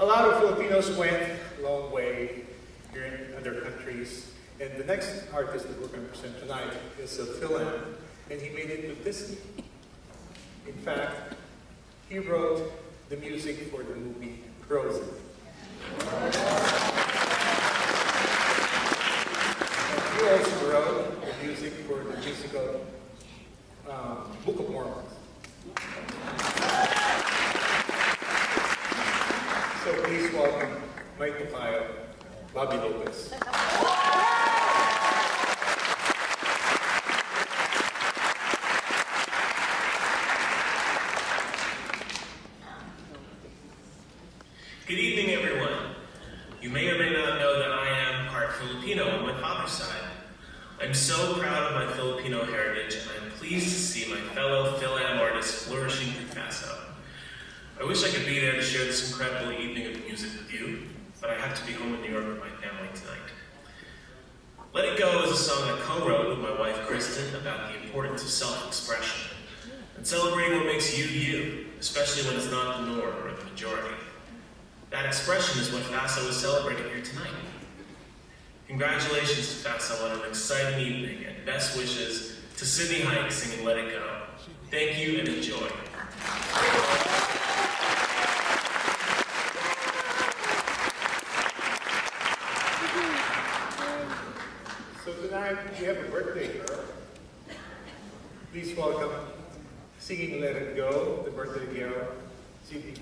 A lot of Filipinos went a long way here in other countries. And the next artist that we're going to present tonight is a fill-in, and he made it with Disney. In fact, he wrote the music for the movie Frozen. And he also wrote the music for the musical Book of Mormon. So please welcome Mike Macayo, Bobby Lopez. Good evening, everyone. You may or may not know that I am part Filipino on my father's side. I'm so proud of my Filipino heritage, and I'm pleased to see my fellow Phil-Am artists flourishing through FASO. I wish I could be there to share this incredible evening of music with you, but I have to be home in New York with my family tonight. Let It Go is a song I co-wrote with my wife Kristen about the importance of self-expression, and celebrating what makes you you, especially when it's not the norm or the majority. That expression is what FASO is celebrating here tonight. Congratulations to FASO on an exciting evening, and best wishes to Sydney Noelle singing Let It Go. Thank you and enjoy. So tonight we have a birthday girl. Please welcome, singing Let It Go, the birthday girl, Sydney